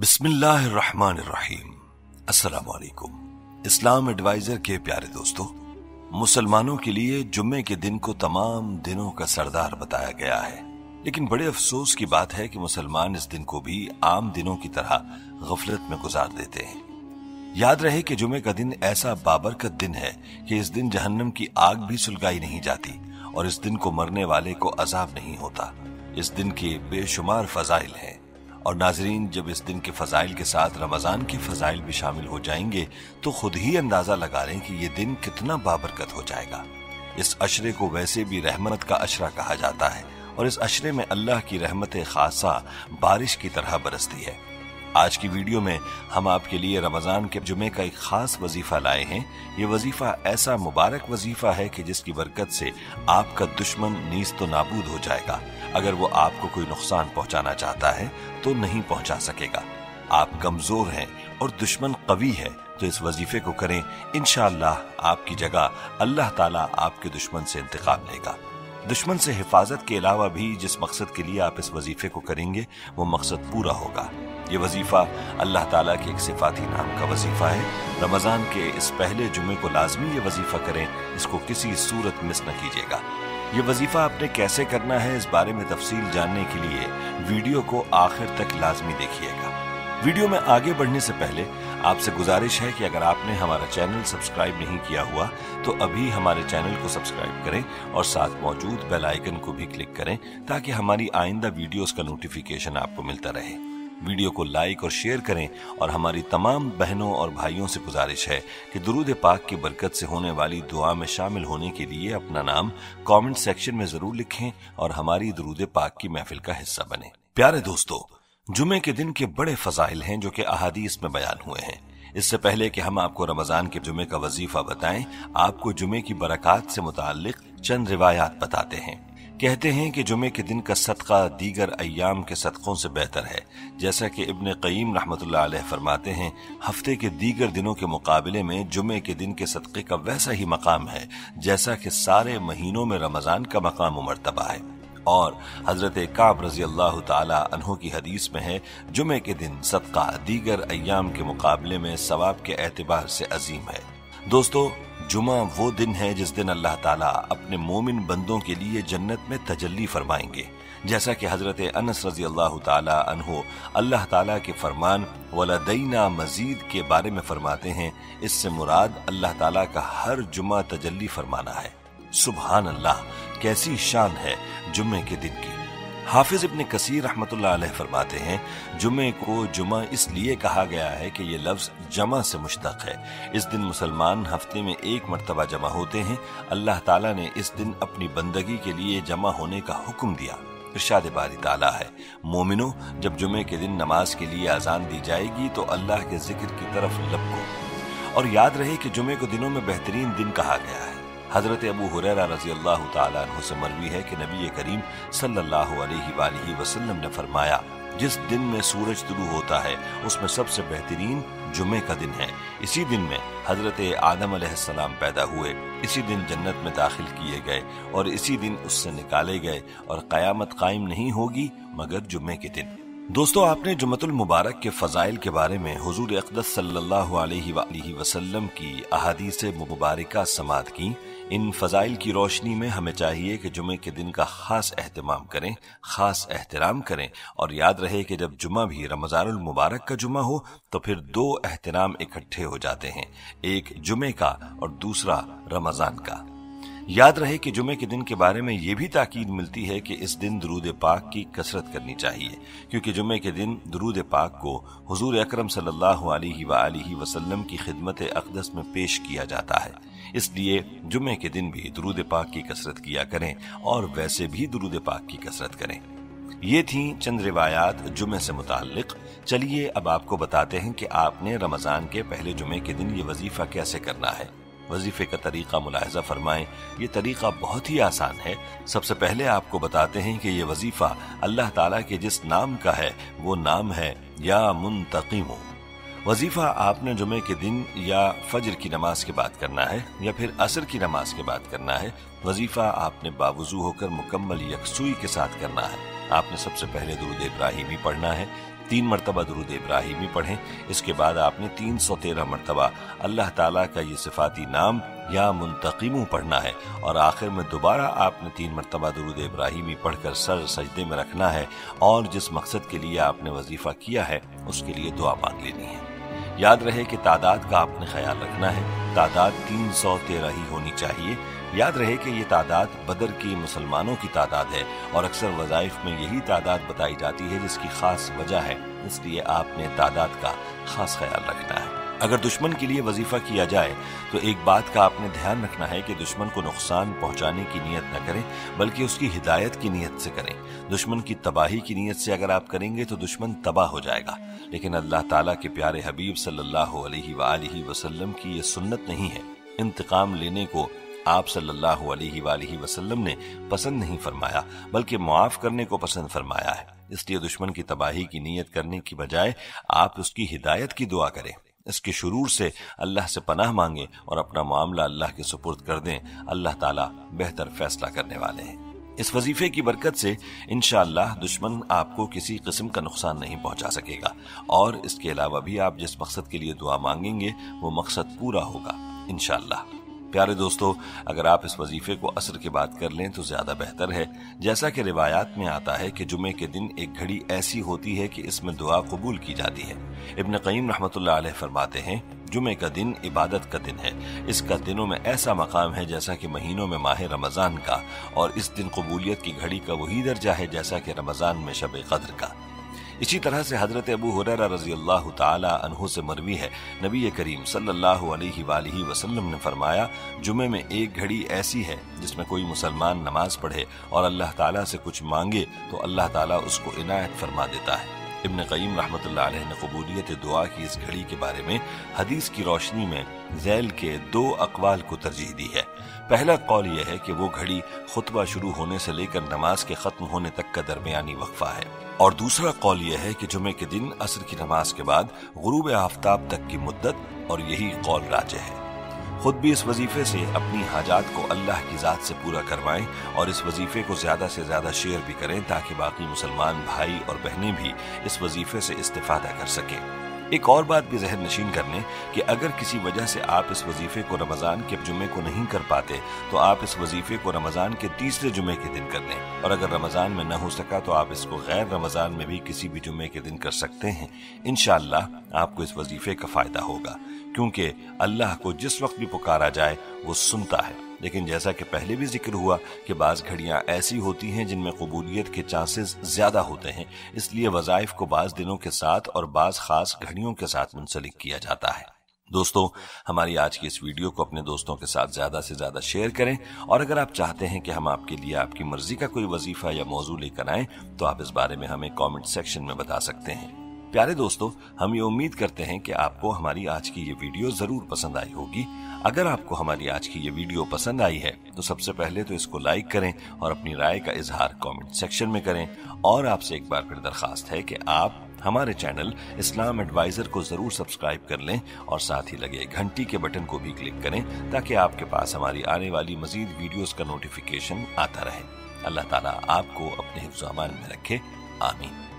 बिस्मिल्लाहिर्रहमानिर्रहीम। अस्सलामुअलैकुम। इस्लाम एडवाइजर के प्यारे दोस्तों, मुसलमानों के लिए जुम्मे के दिन को तमाम दिनों का सरदार बताया गया है, लेकिन बड़े अफसोस की बात है कि मुसलमान इस दिन को भी आम दिनों की तरह गफलत में गुजार देते हैं। याद रहे कि जुम्मे का दिन ऐसा बाबरकत दिन है कि इस दिन जहन्नम की आग भी सुलगाई नहीं जाती और इस दिन को मरने वाले को अजाब नहीं होता। इस दिन के बेशुमार फजाइल हैं और नाजरीन, जब इस दिन के फजाइल के साथ रमज़ान के फजाइल भी शामिल हो जाएंगे तो खुद ही अंदाज़ा लगा लें कि ये दिन कितना बाबरकत हो जाएगा। इस अशरे को वैसे भी रहमत का अशरा कहा जाता है और इस अशरे में अल्लाह की रहमत खासा बारिश की तरह बरसती है। आज की वीडियो में हम आपके लिए रमज़ान के जुमे का एक ख़ास वजीफ़ा लाए हैं। ये वजीफ़ा ऐसा मुबारक वजीफ़ा है कि जिसकी बरकत से आपका दुश्मन नीज़ तो नाबूद हो जाएगा, अगर वो आपको कोई नुकसान पहुंचाना चाहता है तो नहीं पहुंचा सकेगा। आप कमज़ोर हैं और दुश्मन कवी है, तो इस वजीफ़े को करें। इंशाअल्लाह आपकी जगह अल्लाह ताला आपके दुश्मन से इंतकाम लेगा। दुश्मन से हिफाजत के अलावा भी जिस मकसद के लिए आप इस वजीफ़े को करेंगे वो मकसद पूरा होगा। ये वजीफ़ा अल्लाह ताला के एक सिफाती नाम का वजीफ़ा है। रमज़ान के इस पहले जुमे को लाजमी ये वजीफ़ा करें, इसको किसी सूरत मिस न कीजिएगा। ये वजीफ़ा आपने कैसे करना है, इस बारे में तफसील जानने के लिए वीडियो को आखिर तक लाजमी देखिएगा। वीडियो में आगे बढ़ने से पहले आपसे गुजारिश है कि अगर आपने हमारा चैनल सब्सक्राइब नहीं किया हुआ तो अभी हमारे चैनल को सब्सक्राइब करें और साथ मौजूद बेल आइकन को भी क्लिक करें ताकि हमारी आइंदा वीडियोस का नोटिफिकेशन आपको मिलता रहे। वीडियो को लाइक और शेयर करें और हमारी तमाम बहनों और भाइयों से गुजारिश है कि दुरूद पाक की बरकत से होने वाली दुआ में शामिल होने के लिए अपना नाम कॉमेंट सेक्शन में ज़रूर लिखें और हमारी दुरूद पाक की महफिल का हिस्सा बने। प्यारे दोस्तों, जुमे के दिन के बड़े फजाइल हैं जो कि अहादीस में बयान हुए हैं। इससे पहले कि हम आपको रमज़ान के जुमे का वजीफ़ा बताएं, आपको जुमे की बरक़ात से मुताल्लिक़ चंद रिवायात बताते हैं। कहते हैं कि जुमे के दिन का सदका दीगर अय्याम के सदकों से बेहतर है। जैसा कि इब्न क़य्यिम रहमतुल्लाह अलैह फरमाते हैं, हफ्ते के दीगर दिनों के मुकाबले में जुमे के दिन के सदक़े का वैसा ही मकाम है जैसा कि सारे महीनों में रमज़ान का मकाम व मर्तबा है। और हजरत काब रजी अल्लाह ताला अन्हों की हदीस में है, जुमे के दिन सदका दीगर अय्याम के मुकाबले में सवाब के एतबार से अजीम है। दोस्तों, जुमा वो दिन है जिस दिन अल्लाह ताला अपने मोमिन बंदों के लिए जन्नत में तजल्ली फरमाएंगे। जैसा कि हजरत अनस रजी अल्लाह ताला अन्हो अल्लाह ताला के फरमान वलदैना मजीद के बारे में फरमाते हैं। इससे मुराद अल्लाह ताला का हर जुमा तजल्ली फरमाना है। सुबहान अल्लाह, कैसी शान है जुम्मे के दिन की। हाफिज इब्न कसीर रहमतुल्लाह अलैह फरमाते हैं, जुम्मे को जुमा इसलिए कहा गया है कि ये लफ्ज़ जमा से मुश्तक है। इस दिन मुसलमान हफ्ते में एक मरतबा जमा होते हैं। अल्लाह ताला ने इस दिन अपनी बंदगी के लिए जमा होने का हुक्म दिया। इरशाद बारी ताला है, मोमिनो, जब जुमे के दिन नमाज के लिए अजान दी जाएगी तो अल्लाह के जिक्र की तरफ लपको। और याद रहे कि जुमे को दिनों में बेहतरीन दिन कहा गया है। हज़रत अबू हुरैरा रज़ी अल्लाह ताला अन्हु से मरवी है कि नबी करीम सल्लल्लाहु अलैहि वसल्लम ने फरमाया, जिस दिन में सूरज तुलू होता है उसमें सबसे बेहतरीन जुमे का दिन है। इसी दिन में हज़रत आदम अलैहिस्सलाम पैदा हुए, इसी दिन जन्नत में दाखिल किए गए और इसी दिन उससे निकाले गए, और क़यामत कायम नहीं होगी मगर जुमे के दिन। दोस्तों, आपने जुमतुल मुबारक के फ़ज़ाइल के बारे में हुज़ूर अक़दस सल्लल्लाहु अलैहि वसल्लम की अहादीस मुबारका समात की। इन फ़ज़ाइल की रोशनी में हमें चाहिए कि जुमे के दिन का ख़ास एहतमाम करें, ख़ास एहतराम करें। और याद रहे कि जब जुमा भी रमज़ानुल मुबारक का जुमा हो तो फिर दो एहतराम इकट्ठे हो जाते हैं, एक जुमे का और दूसरा रमज़ान का। याद रहे कि जुमे के दिन के बारे में ये भी ताकीद मिलती है कि इस दिन दुरूद पाक की कसरत करनी चाहिए, क्योंकि जुमे के दिन दुरूद पाक को हुजूर अकरम सल्लल्लाहु अलैहि वसल्लम की खिदमत अक़दस में पेश किया जाता है। इसलिए जुमे के दिन भी दुरूद पाक की कसरत किया करें और वैसे भी दुरूद पाक की कसरत करें। ये थी चंद रिवायात जुमे से मुताल्लिक़। चलिए अब आपको बताते हैं कि आपने रमज़ान के पहले जुमे के दिन ये वजीफ़ा कैसे करना है। वजीफ़े का तरीक़ा मुलाहज़ा फरमाएं। ये तरीक़ा बहुत ही आसान है। सबसे पहले आपको बताते हैं कि ये वजीफ़ा अल्लाह ताला के जिस नाम का है वो नाम है या मुंतक़िम। वजीफ़ा आपने जुमे के दिन या फजर की नमाज के बाद करना है या फिर असर की नमाज के बाद करना है। वजीफ़ा आपने बावजू होकर मुकम्मल यकसुई के साथ करना है। आपने सबसे पहले दुरूद इब्राहिमी पढ़ना है, 3 मरतबा दुरूद इब्राहिमी पढ़ें। इसके बाद आपने 313 मरतबा अल्लाह ताला का ये सिफाती नाम या मुंतक़िमू पढ़ना है और आखिर में दोबारा आपने 3 मरतबा दुरूद इब्राहिमी पढ़कर सर सजदे में रखना है और जिस मकसद के लिए आपने वजीफ़ा किया है उसके लिए दुआ मांग लेनी है। याद रहे कि तादाद का आपने ख्याल रखना है, तादाद 313 ही होनी चाहिए। याद रहे कि ये तादाद बदर की मुसलमानों की तादाद है और अक्सर वज़ाइफ में यही तादाद बताई जाती है जिसकी ख़ास वजह है, इसलिए आपने तादाद का ख़ास ख्याल रखना है। अगर दुश्मन के लिए वजीफ़ा किया जाए तो एक बात का आपने ध्यान रखना है कि दुश्मन को नुकसान पहुंचाने की नीयत न करें बल्कि उसकी हिदायत की नीयत से करें। दुश्मन की तबाही की नीयत से अगर आप करेंगे तो दुश्मन तबाह हो जाएगा। लेकिन अल्लाह ताला के प्यारे हबीब सल्लल्लाहु अलैहि वसल्लम की ये सुन्नत नहीं है। इंतकाम लेने को आप सल्लल्लाहु अलैहि वसल्लम ने पसंद नहीं फरमाया बल्कि मुआफ़ करने को पसंद फरमाया है। इसलिए दुश्मन की तबाही की नीयत करने की बजाय आप उसकी हिदायत की दुआ करें, इसके शुरूर से अल्लाह से पनाह मांगे और अपना मामला अल्लाह के सुपुर्द कर दें। अल्लाह ताला बेहतर फैसला करने वाले हैं। इस वजीफे की बरकत से इंशाअल्लाह दुश्मन आपको किसी किस्म का नुकसान नहीं पहुंचा सकेगा और इसके अलावा भी आप जिस मकसद के लिए दुआ मांगेंगे वो मकसद पूरा होगा इंशाअल्लाह। प्यारे दोस्तों, अगर आप इस वजीफे को असर के बाद कर लें तो ज़्यादा बेहतर है। जैसा कि रिवायात में आता है कि जुमे के दिन एक घड़ी ऐसी होती है कि इसमें दुआ कबूल की जाती है। इब्न क़य्यिम रहमतुल्लाह अलैह फरमाते हैं, जुमे का दिन इबादत का दिन है, इसका दिनों में ऐसा मकाम है जैसा कि महीनों में माह रमज़ान का, और इस दिन कबूलियत की घड़ी का वही दर्जा है जैसा कि रमज़ान में शब क़द्र का। इसी तरह से हज़रत अबू हुरैरा रज़ियल्लाहु ताला अन्हु से मरवी है, नबी करीम सल्लल्लाहु अलैहि वसल्लम ने फरमाया, जुमे में एक घड़ी ऐसी है जिसमें कोई मुसलमान नमाज पढ़े और अल्लाह ताला से कुछ मांगे तो अल्लाह ताला उसको इनायत फरमा देता है। इब्न क़य्यिम रहमतुल्लाह अलैह ने कबूलियत दुआ की इस घड़ी के बारे में हदीस की रोशनी में ज़ैल के 2 अक़वाल को तरजीह दी है। पहला कौल यह है कि वो घड़ी खुतबा शुरू होने से लेकर नमाज के ख़त्म होने तक का दरमियानी वक्फ़ा है, और दूसरा कौल यह है कि जुमे के दिन असर की नमाज के बाद गुरूब आफ्ताब तक की मुद्दत, और यही कौल राज है। खुद भी इस वजीफे से अपनी हाजात को अल्लाह की ज़ात से पूरा करवाएं और इस वजीफे को ज़्यादा से ज़्यादा शेयर भी करें ताकि बाकी मुसलमान भाई और बहनें भी इस वजीफे से इस्तिफादा कर सकें। एक और बात भी जहन नशीन कर लें कि अगर किसी वजह से आप इस वजीफे को रमज़ान के जुमे को नहीं कर पाते तो आप इस वजीफे को रमज़ान के तीसरे जुमे के दिन कर लें, और अगर रमज़ान में न हो सका तो आप इसको गैर रमज़ान में भी किसी भी जुमे के दिन कर सकते हैं। इंशाअल्लाह आपको इस वजीफे का फ़ायदा होगा क्योंकि अल्लाह को जिस वक्त भी पुकारा जाए वो सुनता है। लेकिन जैसा कि पहले भी जिक्र हुआ कि बाज़ घड़ियाँ ऐसी होती हैं जिनमें कबूलियत के चांसेस ज़्यादा होते हैं, इसलिए वज़ाइफ को बाज़ दिनों के साथ और बाज़ ख़ास घड़ियों के साथ मुंसलिक किया जाता है। दोस्तों, हमारी आज की इस वीडियो को अपने दोस्तों के साथ ज़्यादा से ज़्यादा शेयर करें, और अगर आप चाहते हैं कि हम आपके लिए आपकी मर्ज़ी का कोई वजीफ़ा या मौजू लेकर आएँ तो आप इस बारे में हमें कॉमेंट सेक्शन में बता सकते हैं। प्यारे दोस्तों, हम ये उम्मीद करते हैं कि आपको हमारी आज की ये वीडियो ज़रूर पसंद आई होगी। अगर आपको हमारी आज की ये वीडियो पसंद आई है तो सबसे पहले तो इसको लाइक करें और अपनी राय का इजहार कमेंट सेक्शन में करें, और आपसे एक बार फिर दरख्वास्त है कि आप हमारे चैनल इस्लाम एडवाइज़र को ज़रूर सब्सक्राइब कर लें और साथ ही लगे घंटी के बटन को भी क्लिक करें ताकि आपके पास हमारी आने वाली मज़ीद वीडियोज़ का नोटिफिकेशन आता रहे। अल्लाह ताला आपको अपने हिफ्ज़-ओ-अमान में रखे। आमीन।